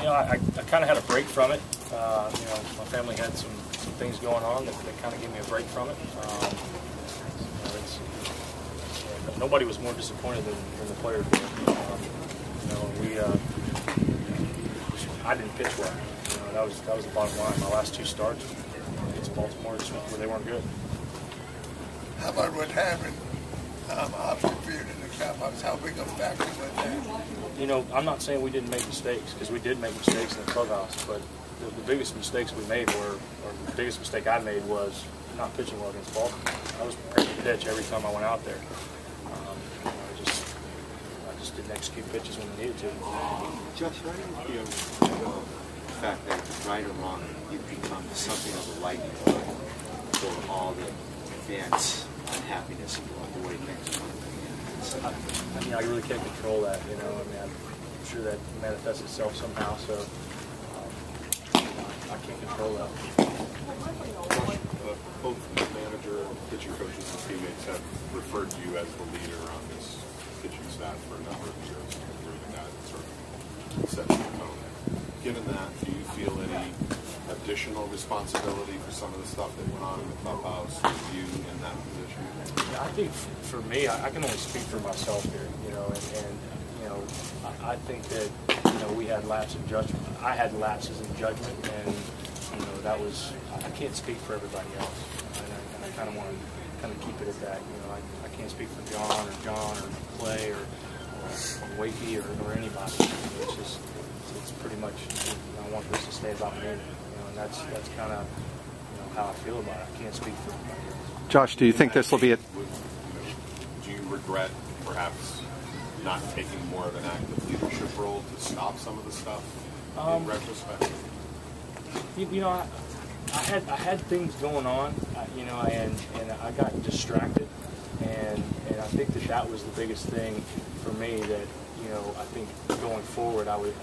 you know, I kind of had a break from it. You know, my family had some things going on that kind of gave me a break from it. You know, nobody was more disappointed than the players were. You know, I didn't pitch well. You know, that was the bottom line. My last two starts against Baltimore, they weren't good. How about what happened? Option for you to the cap. How big a factor was that? You know, I'm not saying we didn't make mistakes, because we did make mistakes in the clubhouse, but the biggest mistakes we made were, or the biggest mistake I made was not pitching well against Baltimore. I was prepared to pitch every time I went out there. I just didn't execute pitches when we needed to. Josh, right in here, the fact that right or wrong, you've become something of a lightning rod for all the fans' unhappiness about the way things are. I mean, I really can't control that, you know. I mean, I'm sure that manifests itself somehow, so I can't control that. Both the manager and pitching coaches and teammates have referred to you as the leader on this pitching staff for a number of years, including that sort of central component. Given that, do you feel any additional responsibility for some of the stuff that went on in the clubhouse with you in that position? Yeah, I think for me, I can only speak for myself here, you know, and you know, I think that, you know, we had lapses in judgment. I had lapses in judgment, and you know, that was, I can't speak for everybody else, and I kind of want to keep it at that. You know, I can't speak for John or Clay or Wakey or anybody. It's just, it's pretty much, you know, I want this to stay about me. That's kind of, you know, how I feel about it. I can't speak for anybody else. Josh, do you think this will be it? Do you regret perhaps not taking more of an active leadership role to stop some of the stuff in retrospect? You know, I had things going on, you know, and I got distracted, and I think that was the biggest thing for me. That, you know, I think going forward, I would.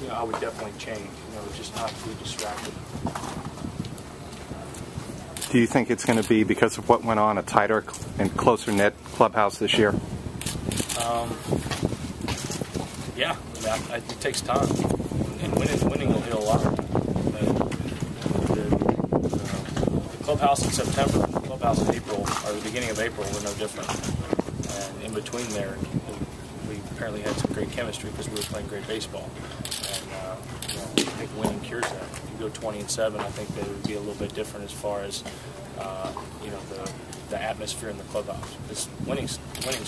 You know, I would definitely change, you know, just not be distracted. Do you think it's going to be, because of what went on, a tighter and closer knit clubhouse this year? Yeah, it takes time. And winning will hit a lot. The clubhouse in September, the clubhouse in April, or the beginning of April, were no different. And in between there, we apparently had some great chemistry because we were playing great baseball. You know, I think winning cures that. If you go 20-7, I think that it would be a little bit different as far as you know, the atmosphere in the clubhouse. Because winning's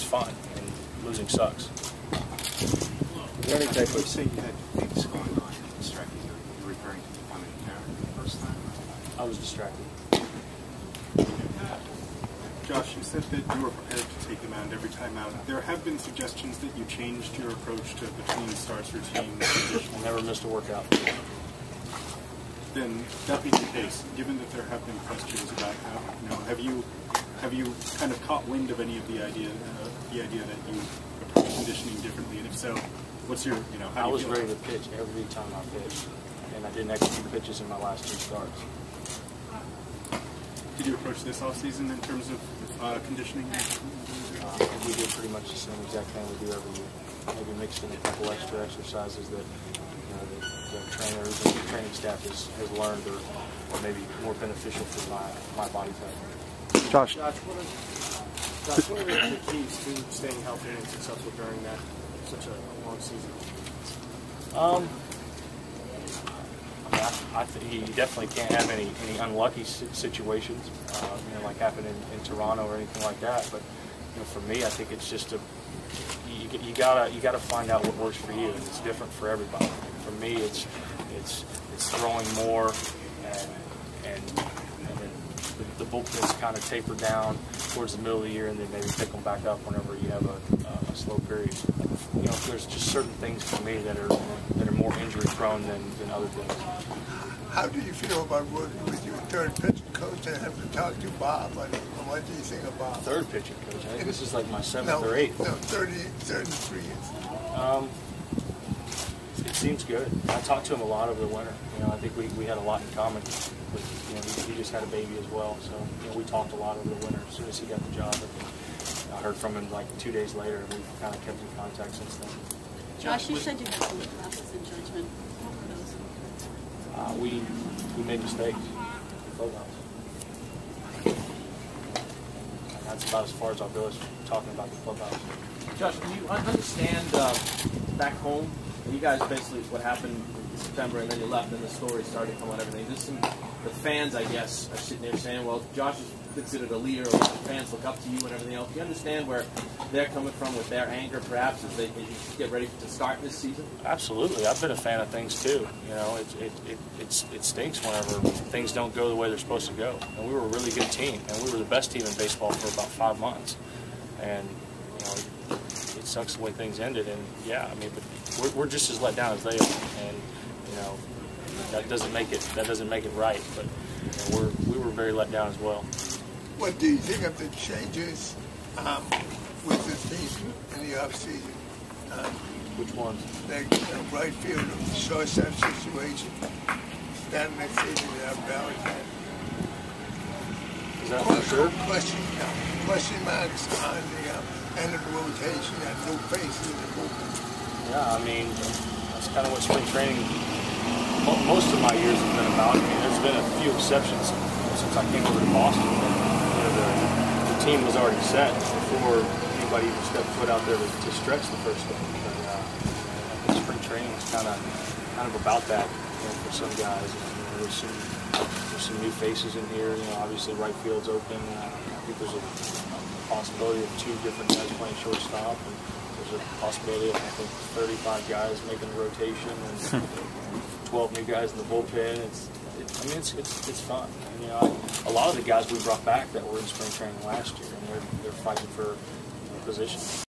fun, and losing sucks. You say you had things going on that distracted you. You were referring to becoming a parent for the first time. I was distracted. Josh, you said that you were prepared to take the mound every time out. There have been suggestions that you changed your approach to between starts routine. I never missed a workout. Then that being the case, given that there have been questions about how, you know, have you kind of caught wind of any of the idea that you approach conditioning differently? And if so, what's your, you know, how do you feel? I was ready to pitch every time I pitched, and I didn't execute pitches in my last two starts. Did you approach this offseason in terms of conditioning? We did pretty much the same exact thing we do every year. Maybe mixed in a couple extra exercises that, you know, the trainers and the training staff has learned or maybe more beneficial for my body type. Josh. Josh, what are the keys to staying healthy and successful during that such a long season? I mean, you definitely can't have any unlucky situations, you know, like happened in Toronto or anything like that. But you know, for me, I think it's just you gotta find out what works for you. It's different for everybody. For me, it's throwing more, and then the bullpen's kind of taper down towards the middle of the year, and then maybe pick them back up whenever you have a slow period. You know, there's just certain things for me that are more injury prone than other things. How do you feel about working with your third pitching coach and having to talk to Bob? Like, what do you think about third pitching coach? I think this is like my seventh or eighth. No, 33. It seems good. I talked to him a lot over the winter. You know, I think we had a lot in common. With, you know, he just had a baby as well, so you know, we talked a lot over the winter. As soon as he got the job, I heard from him like 2 days later, and we've kind of kept in contact since then. Josh, you said you had some lapses in judgment. made mistakes. Clubhouse. And that's about as far as I'll go as talking about the clubhouse. Josh, do you understand back home, you guys basically what happened in September and then you left and the story started to come out everything. Just some, the fans, I guess, are sitting there saying, well, Josh is considered a leader, a lot of fans look up to you and everything else. Do you understand where they're coming from with their anger, perhaps, as they get ready to start this season? Absolutely. I've been a fan of things, too. You know, it stinks whenever things don't go the way they're supposed to go. And we were a really good team, and we were the best team in baseball for about 5 months. And, you know, it sucks the way things ended. And, yeah, I mean, but we're just as let down as they are. And, you know, that doesn't make it right. But you know, we were very let down as well. What do you think of the changes with the season and the offseason? Which ones? The right field of the shortstop situation. Starting next season without Valentine. Is that for sure? Question marks on the end of the rotation and no faces in the bullpen. Yeah, I mean, that's kind of what spring training most of my years have been about. I mean, there's been a few exceptions since I came over to Boston. The team was already set before anybody even stepped foot out there to stretch the first thing. But spring training is kind of about that, you know, for some guys. You know, there's some new faces in here. You know, obviously right field's open. I think there's a possibility of 2 different guys playing shortstop. And there's a possibility of I think 35 guys making a rotation and 12 new guys in the bullpen. It's fun. And, you know, a lot of the guys we brought back that were in spring training last year, and they're fighting for positions.